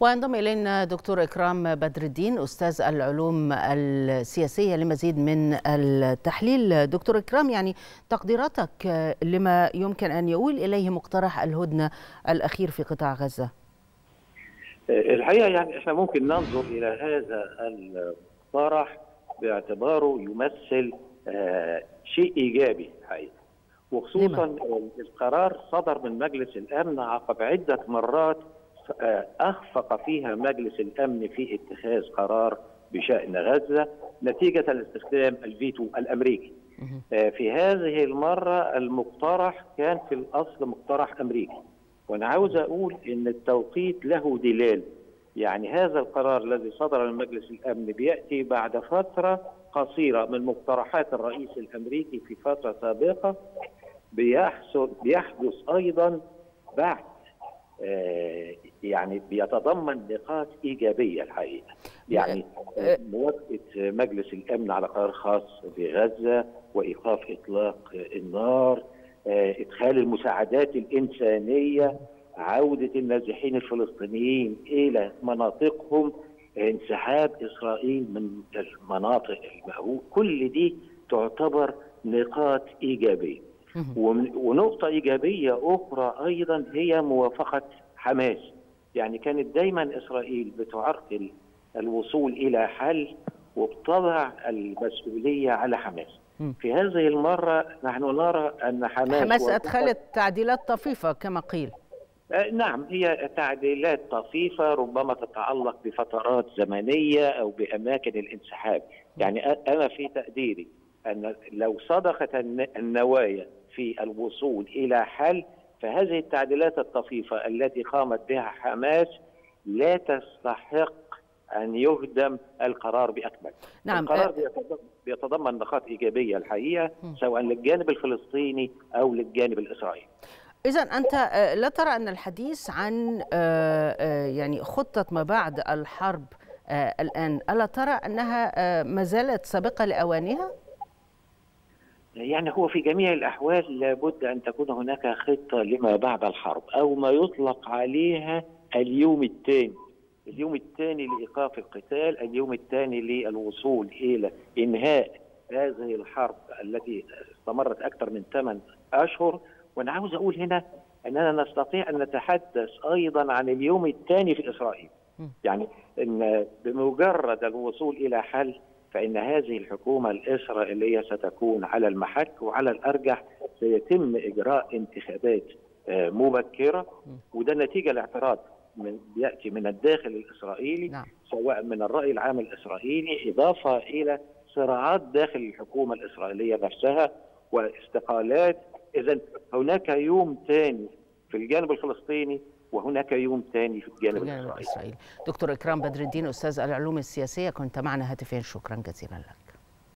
وينضم إلينا دكتور إكرام بدر الدين أستاذ العلوم السياسية لمزيد من التحليل. دكتور إكرام، يعني تقديراتك لما يمكن أن يؤول إليه مقترح الهدنة الأخير في قطاع غزة؟ الحقيقة يعني إحنا ممكن ننظر إلى هذا المقترح باعتباره يمثل شيء إيجابي حقيقة، وخصوصا القرار صدر من مجلس الأمن عقب عدة مرات أخفق فيها مجلس الأمن في اتخاذ قرار بشأن غزة نتيجة لاستخدام الفيتو الأمريكي. في هذه المرة المقترح كان في الأصل مقترح أمريكي، وأنا عاوز أقول إن التوقيت له دلال. يعني هذا القرار الذي صدر من مجلس الأمن بيأتي بعد فترة قصيرة من مقترحات الرئيس الأمريكي في فترة سابقة، بيحدث أيضا بعد يعني بيتضمن نقاط إيجابية الحقيقة. يعني موافقة مجلس الأمن على قرار خاص بغزة وإيقاف إطلاق النار، إدخال المساعدات الإنسانية، عودة النازحين الفلسطينيين إلى مناطقهم، انسحاب إسرائيل من المناطق المأهول، كل دي تعتبر نقاط إيجابية. ونقطة إيجابية أخرى أيضا هي موافقة حماس. يعني كانت دايما إسرائيل بتعرقل الوصول إلى حل وبتضع المسؤولية على حماس. في هذه المرة نحن نرى أن حماس أدخلت تعديلات طفيفة كما قيل. نعم، هي تعديلات طفيفة ربما تتعلق بفترات زمنية أو بأماكن الانسحاب. يعني أنا في تقديري أن لو صدقت النوايا في الوصول إلى حل فهذه التعديلات الطفيفة التي قامت بها حماس لا تستحق أن يهدم القرار بأكمله. نعم. القرار بيتضمن نقاط إيجابية الحقيقة، سواء للجانب الفلسطيني أو للجانب الإسرائيلي. إذا أنت لا ترى أن الحديث عن يعني خطة ما بعد الحرب الآن، ألا ترى أنها ما زالت سابقة لأوانها؟ يعني هو في جميع الأحوال لابد أن تكون هناك خطة لما بعد الحرب، أو ما يطلق عليها اليوم الثاني. اليوم الثاني لإيقاف القتال، اليوم الثاني للوصول إلى إنهاء هذه الحرب التي استمرت أكثر من 8 أشهر. وأنا عاوز أقول هنا أننا نستطيع أن نتحدث أيضا عن اليوم الثاني في إسرائيل. يعني أن بمجرد الوصول إلى حل فإن هذه الحكومة الإسرائيلية ستكون على المحك، وعلى الأرجح سيتم إجراء انتخابات مبكرة، وده نتيجة لاعتراض يأتي من الداخل الإسرائيلي. نعم. سواء من الرأي العام الإسرائيلي، إضافة إلى صراعات داخل الحكومة الإسرائيلية نفسها واستقالات. إذن هناك يوم ثاني في الجانب الفلسطيني وهناك يوم ثاني في الجانب الإسرائيلي. دكتور إكرام بدر الدين أستاذ العلوم السياسية كنت معنا هاتفيا، شكرا جزيلا لك.